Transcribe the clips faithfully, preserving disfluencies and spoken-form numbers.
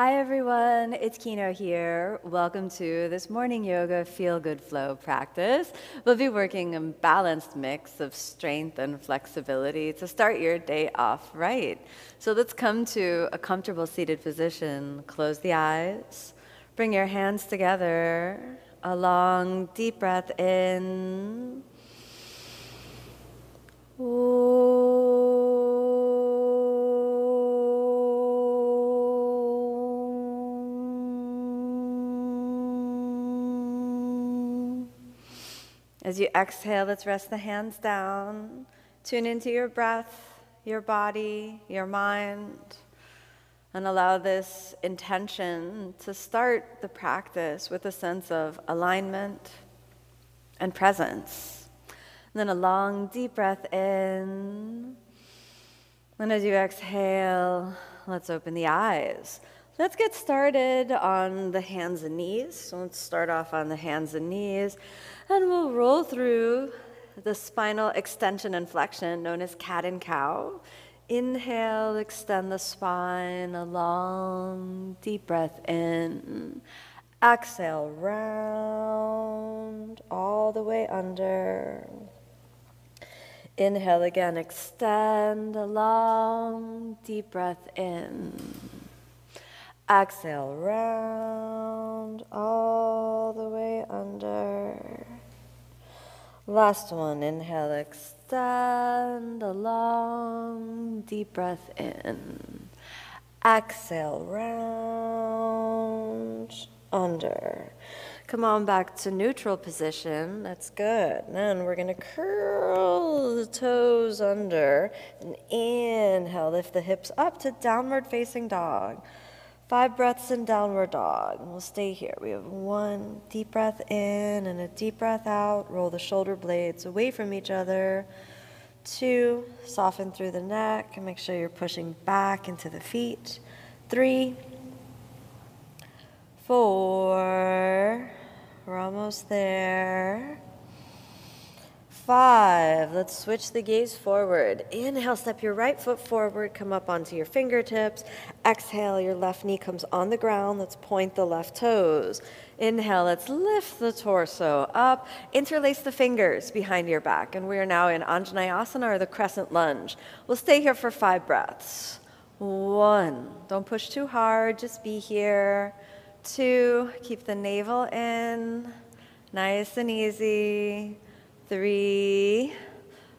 Hi everyone, it's Kino here. Welcome to this morning yoga feel good flow practice. We'll be working a balanced mix of strength and flexibility to start your day off right. So let's come to a comfortable seated position. Close the eyes, bring your hands together, a long deep breath in. Ooh. As you exhale, let's rest the hands down. Tune into your breath, your body, your mind, and allow this intention to start the practice with a sense of alignment and presence. And then a long, deep breath in. And as you exhale, let's open the eyes. Let's get started on the hands and knees. So let's start off on the hands and knees, and we'll roll through the spinal extension and flexion known as cat and cow. Inhale, extend the spine, a long, deep breath in. Exhale, round, all the way under. Inhale again, extend, a long, deep breath in. Exhale, round, all the way under. Last one, inhale, extend, a long, deep breath in. Exhale, round, under. Come on back to neutral position, that's good. Then we're gonna curl the toes under, and inhale, lift the hips up to downward facing dog. Five breaths in downward dog, and we'll stay here. We have one deep breath in and a deep breath out. Roll the shoulder blades away from each other. Two, soften through the neck and make sure you're pushing back into the feet. Three, four, we're almost there. Five, let's switch the gaze forward. Inhale, step your right foot forward, come up onto your fingertips. Exhale, your left knee comes on the ground. Let's point the left toes. Inhale, let's lift the torso up. Interlace the fingers behind your back. And we are now in Anjaneyasana, or the crescent lunge. We'll stay here for five breaths. One, don't push too hard, just be here. Two, keep the navel in, nice and easy. Three,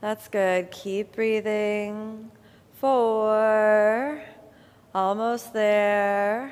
that's good, keep breathing. Four, almost there.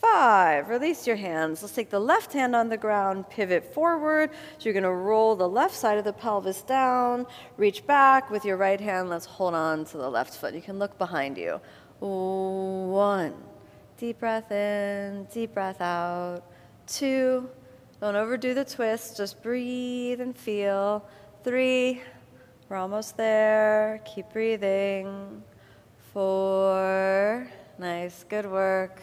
Five, release your hands. Let's take the left hand on the ground, pivot forward. So you're gonna roll the left side of the pelvis down, reach back with your right hand. Let's hold on to the left foot. You can look behind you. One, deep breath in, deep breath out. Two, don't overdo the twist, just breathe and feel. Three, we're almost there, keep breathing. Four, nice, good work.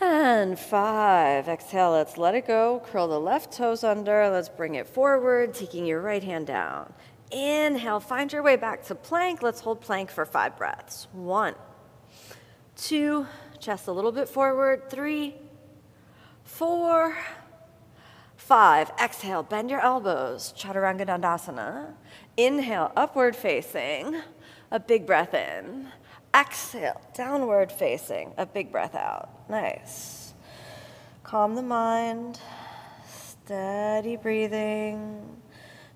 And five, exhale, let's let it go, curl the left toes under, let's bring it forward, taking your right hand down. Inhale, find your way back to plank, let's hold plank for five breaths. One, two, chest a little bit forward, three, four, five, exhale, bend your elbows, Chaturanga Dandasana. Inhale, upward facing, a big breath in. Exhale, downward facing, a big breath out. Nice. Calm the mind, steady breathing.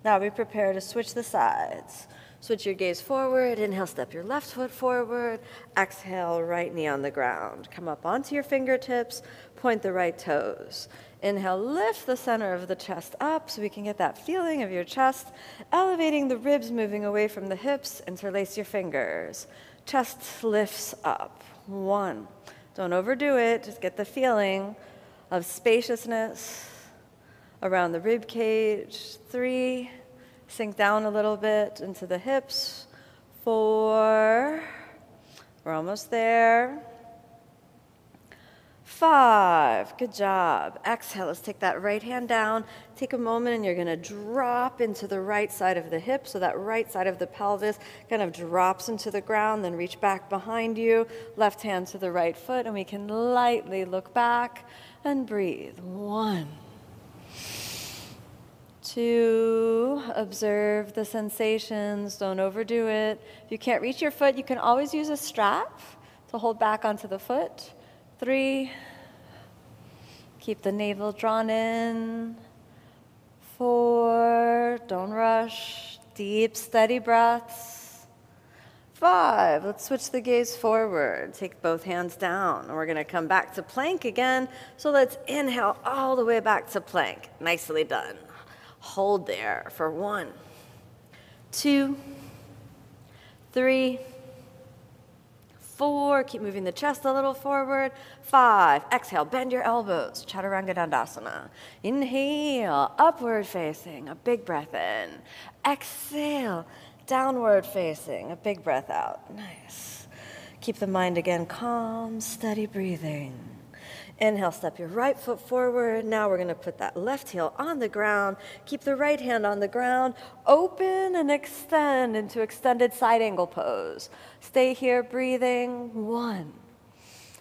Now we prepare to switch the sides. Switch your gaze forward, inhale, step your left foot forward, exhale, right knee on the ground. Come up onto your fingertips, point the right toes. Inhale, lift the center of the chest up so we can get that feeling of your chest, elevating the ribs, moving away from the hips, interlace your fingers. Chest lifts up, one. Don't overdo it, just get the feeling of spaciousness around the rib cage, three. Sink down a little bit into the hips. Four, we're almost there. five. Good job. Exhale. Let's take that right hand down. Take a moment and you're going to drop into the right side of the hip. So that right side of the pelvis kind of drops into the ground, then reach back behind you. Left hand to the right foot, and we can lightly look back and breathe. One. Two, observe the sensations, don't overdo it. If you can't reach your foot, you can always use a strap to hold back onto the foot. Three, keep the navel drawn in. Four, don't rush, deep, steady breaths. Five, let's switch the gaze forward. Take both hands down, and we're gonna come back to plank again. So let's inhale all the way back to plank. Nicely done. Hold there for one, two, three, four. Keep moving the chest a little forward. Five. Exhale, bend your elbows. Chaturanga Dandasana. Inhale, upward facing, a big breath in. Exhale, downward facing, a big breath out. Nice. Keep the mind again calm, steady breathing. Inhale, step your right foot forward. Now we're going to put that left heel on the ground. Keep the right hand on the ground. Open and extend into extended side angle pose. Stay here breathing. One.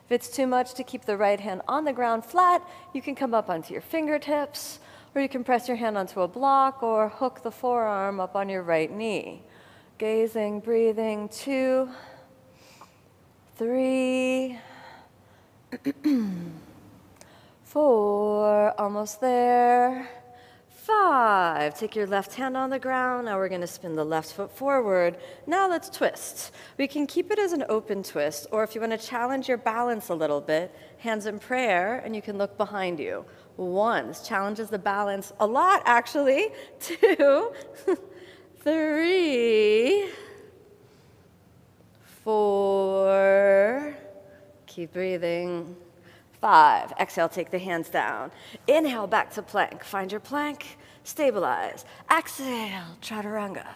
If it's too much to keep the right hand on the ground flat, you can come up onto your fingertips, or you can press your hand onto a block or hook the forearm up on your right knee. Gazing, breathing. Two. Three. Four, almost there. Five, take your left hand on the ground. Now we're going to spin the left foot forward. Now let's twist. We can keep it as an open twist, or if you want to challenge your balance a little bit, hands in prayer, and you can look behind you. One, this challenges the balance a lot, actually. Two, three, four, keep breathing. Five, exhale, take the hands down. Inhale, back to plank. Find your plank, stabilize. Exhale, chaturanga.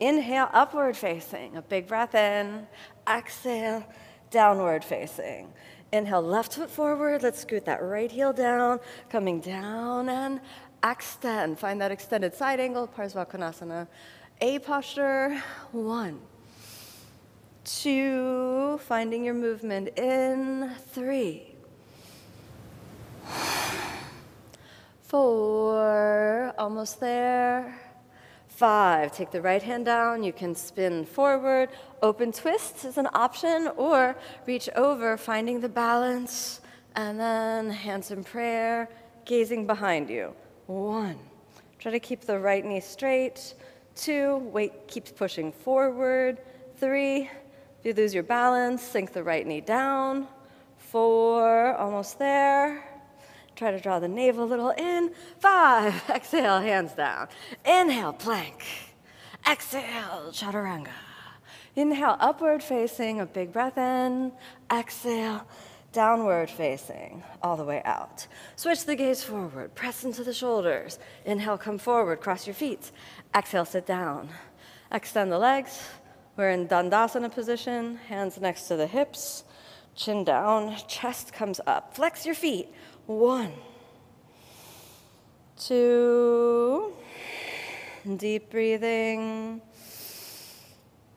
Inhale, upward facing, a big breath in. Exhale, downward facing. Inhale, left foot forward. Let's scoot that right heel down, coming down and extend. Find that extended side angle, Parsvakonasana. A posture, one. Two, finding your movement in. Three. Four, almost there. Five, take the right hand down. You can spin forward. Open twist is an option, or reach over, finding the balance. And then hands in prayer, gazing behind you. One, try to keep the right knee straight. Two, weight keeps pushing forward. Three, if you lose your balance, sink the right knee down. Four, almost there. Try to draw the navel a little in. Five, exhale, hands down. Inhale, plank. Exhale, chaturanga. Inhale, upward facing, a big breath in. Exhale, downward facing, all the way out. Switch the gaze forward, press into the shoulders. Inhale, come forward, cross your feet. Exhale, sit down. Extend the legs. We're in Dandasana position, hands next to the hips. Chin down, chest comes up. Flex your feet. One, two, deep breathing,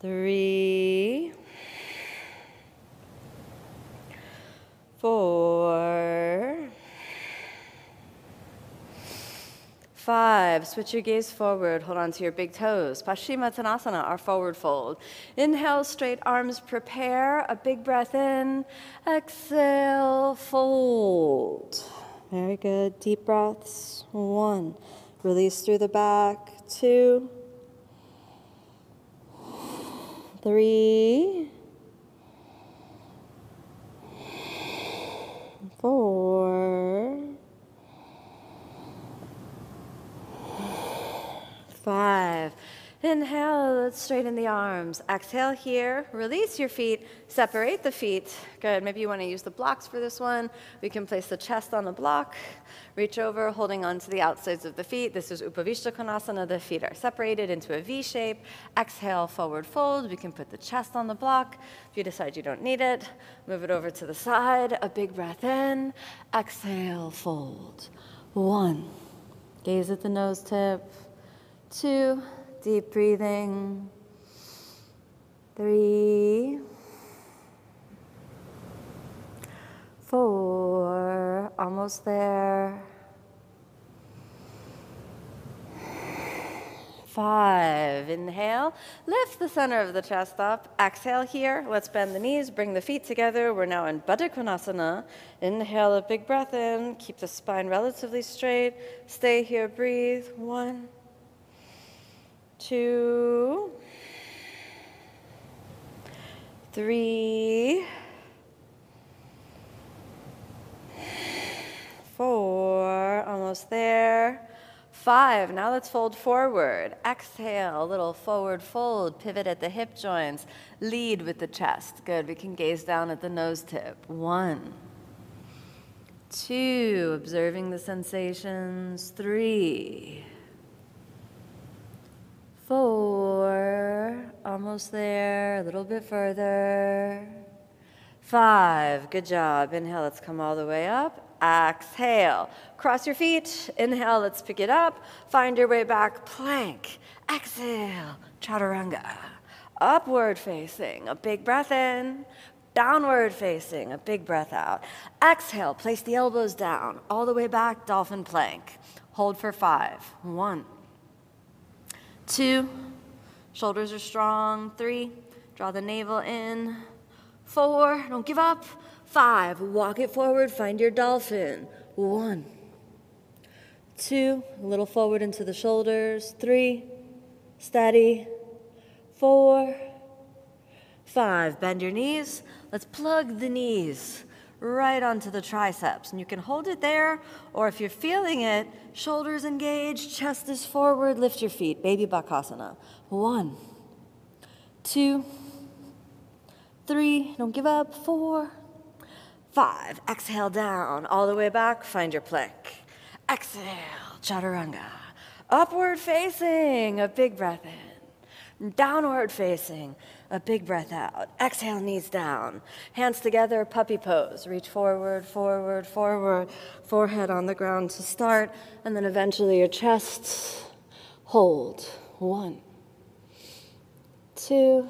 three, four, five, switch your gaze forward, hold on to your big toes. Paschimottanasana, our forward fold. Inhale, straight arms, prepare, a big breath in. Exhale, fold. Very good, deep breaths. One, release through the back. Two, three, four, five. Inhale, let's straighten the arms. Exhale here, release your feet, separate the feet. Good, maybe you want to use the blocks for this one. We can place the chest on the block, reach over, holding on to the outsides of the feet. This is Upavishta Konasana, the feet are separated into a V shape. Exhale, forward fold. We can put the chest on the block. If you decide you don't need it, move it over to the side. A big breath in, exhale, fold. One, gaze at the nose tip. Two, deep breathing. Three, four, almost there. Five, inhale, lift the center of the chest up. Exhale here, let's bend the knees, bring the feet together. We're now in Baddha Konasana. Inhale, a big breath in, keep the spine relatively straight. Stay here, breathe. One, two, three, four, almost there. Five, now let's fold forward. Exhale, little forward fold, pivot at the hip joints, lead with the chest. Good, we can gaze down at the nose tip. One, two, observing the sensations. Three, four, almost there, a little bit further. Five, good job. Inhale, let's come all the way up. Exhale, cross your feet. Inhale, let's pick it up. Find your way back, plank. Exhale, chaturanga. Upward facing, a big breath in. Downward facing, a big breath out. Exhale, place the elbows down, all the way back, dolphin plank. Hold for five. One, two, shoulders are strong. Three, draw the navel in. Four, don't give up. Five, walk it forward, find your dolphin. One, two, a little forward into the shoulders. Three, steady. Four, five, bend your knees. Let's plug the knees right onto the triceps, and you can hold it there, or if you're feeling it, shoulders engaged, chest is forward, lift your feet, baby bhakasana. One, two, three, don't give up. Four, five, exhale down, all the way back, find your plank. Exhale, chaturanga. Upward facing, a big breath in. Downward facing, a big breath out. Exhale, knees down. Hands together, puppy pose. Reach forward, forward, forward. Forehead on the ground to start, and then eventually your chest. Hold. One, two.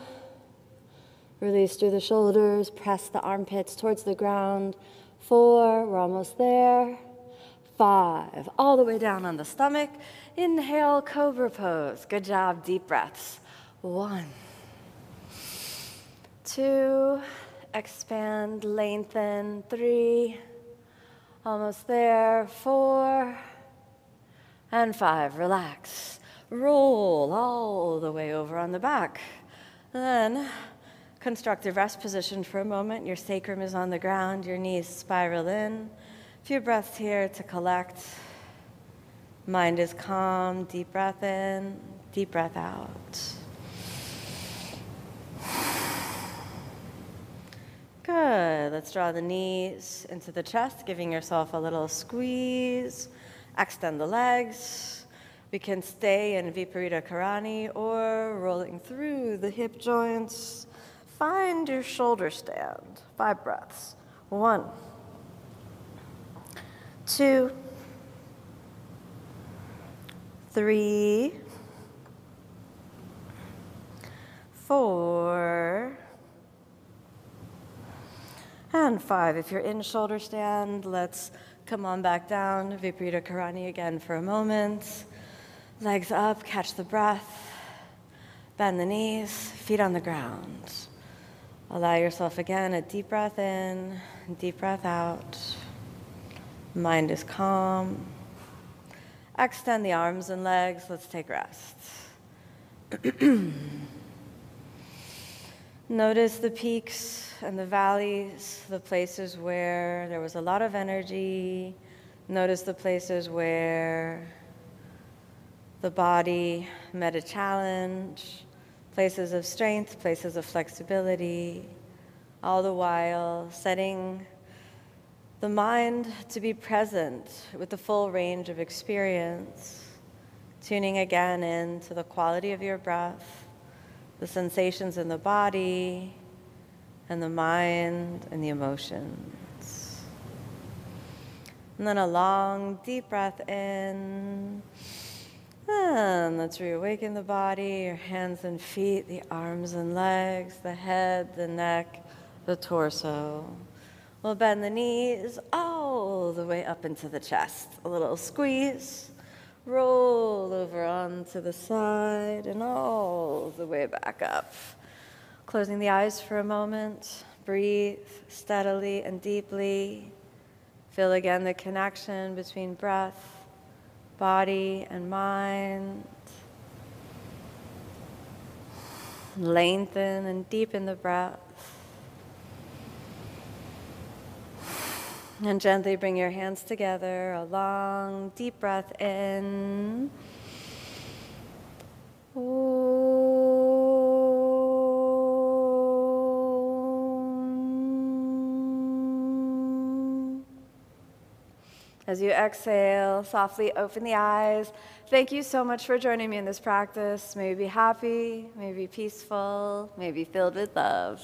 Release through the shoulders. Press the armpits towards the ground. Four, we're almost there. Five, all the way down on the stomach. Inhale, cobra pose. Good job, deep breaths. One, two, expand, lengthen, three, almost there, four, and five, relax. Roll all the way over on the back. Then, constructive rest position for a moment. Your sacrum is on the ground, your knees spiral in. A few breaths here to collect. Mind is calm, deep breath in, deep breath out. Good, let's draw the knees into the chest, giving yourself a little squeeze. Extend the legs. We can stay in Viparita Karani or rolling through the hip joints. Find your shoulder stand. Five breaths. One, two, three, four, and five. If you're in shoulder stand, let's come on back down. Viparita Karani again for a moment. Legs up, catch the breath. Bend the knees, feet on the ground. Allow yourself again a deep breath in, deep breath out. Mind is calm. Extend the arms and legs. Let's take rest. Notice the peaks and the valleys, the places where there was a lot of energy. Notice the places where the body, metta challenge, places of strength, places of flexibility, all the while setting the mind to be present with the full range of experience, tuning again in to the quality of your breath, the sensations in the body, and the mind, and the emotions. And then a long, deep breath in. And let's reawaken the body, your hands and feet, the arms and legs, the head, the neck, the torso. We'll bend the knees all the way up into the chest. A little squeeze, roll over onto the side, and all the way back up. Closing the eyes for a moment, breathe steadily and deeply. Feel again the connection between breath, body, and mind. Lengthen and deepen the breath. And gently bring your hands together, a long, deep breath in. Ooh. As you exhale, softly open the eyes. Thank you so much for joining me in this practice. May you be happy, may you be peaceful, may you be filled with love.